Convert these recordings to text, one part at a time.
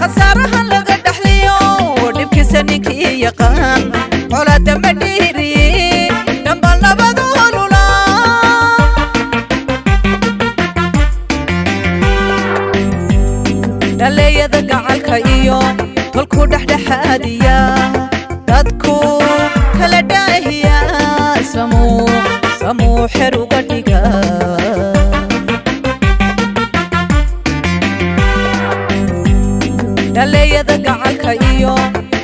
خسارها لقد حليو دبك سنكي يقام ولا تمديري دمبالا بقولولا دالي يدقعالك ايو تولكو دحدحاديا دادكو كالداهيا سمو سمو حرو قدقا دالي يدقعالك ايو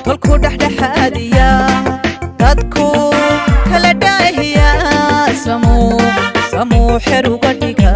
تولكو دحدحاديا دادكو كالداهيا سمو سمو حرو قدقا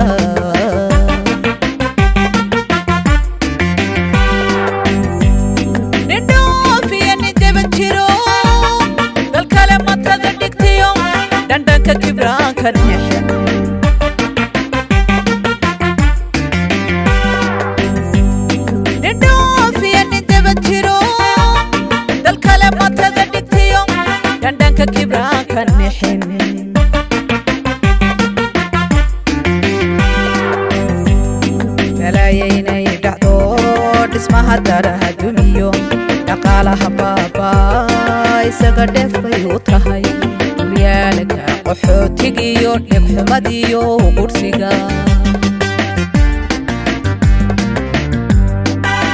مديو قرسيغا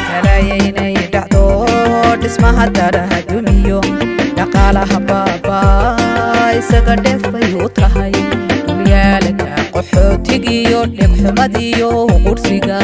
كلاينا يدعو اسمها دارها دميو نقالها بابا سغدف يوتهاي ويالك قحوتيغيو نقح مديو قرسيغا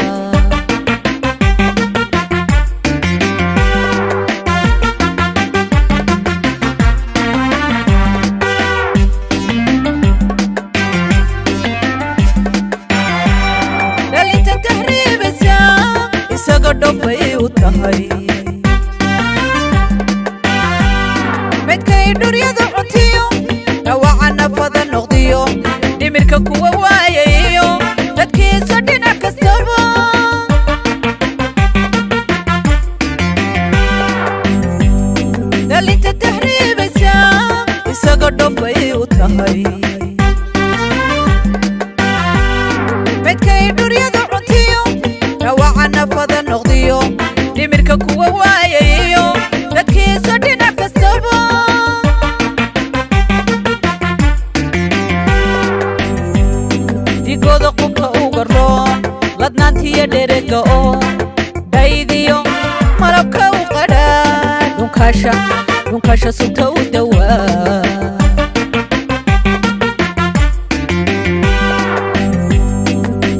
نكاشا سوتو دوا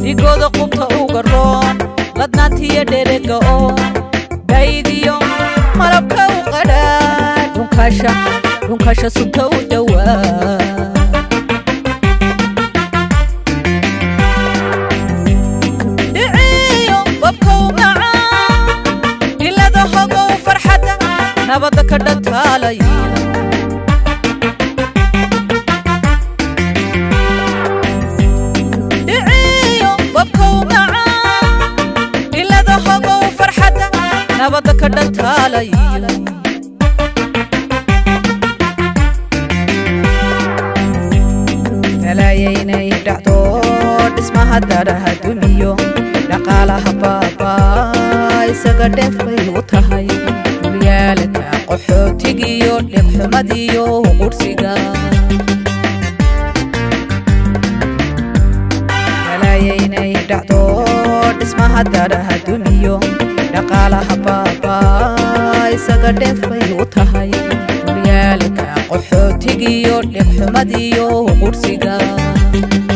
يقوض قبطة وقرون لدنات هي ديريقو بايدي يوم مربكا وقرار نكاشا سوتو دوا دعي يوم بابكا ومعا إلا ذا حقا وفرحتا نبضا كردت علي دعيهم ببكوا معا إلا ذهقوا فرحتا نبضا كردت علي تلايينا يدعطور اسمها دارها دميو نقالها بابا سغدف يوتهاي وليالك قحوتيغيو لبحمديو قرسيغا كلايينا يدعطور اسمها دارها دميو نقالها بابا سغدف يوتهاي وليالك قحوتيغيو لبحمديو قرسيغا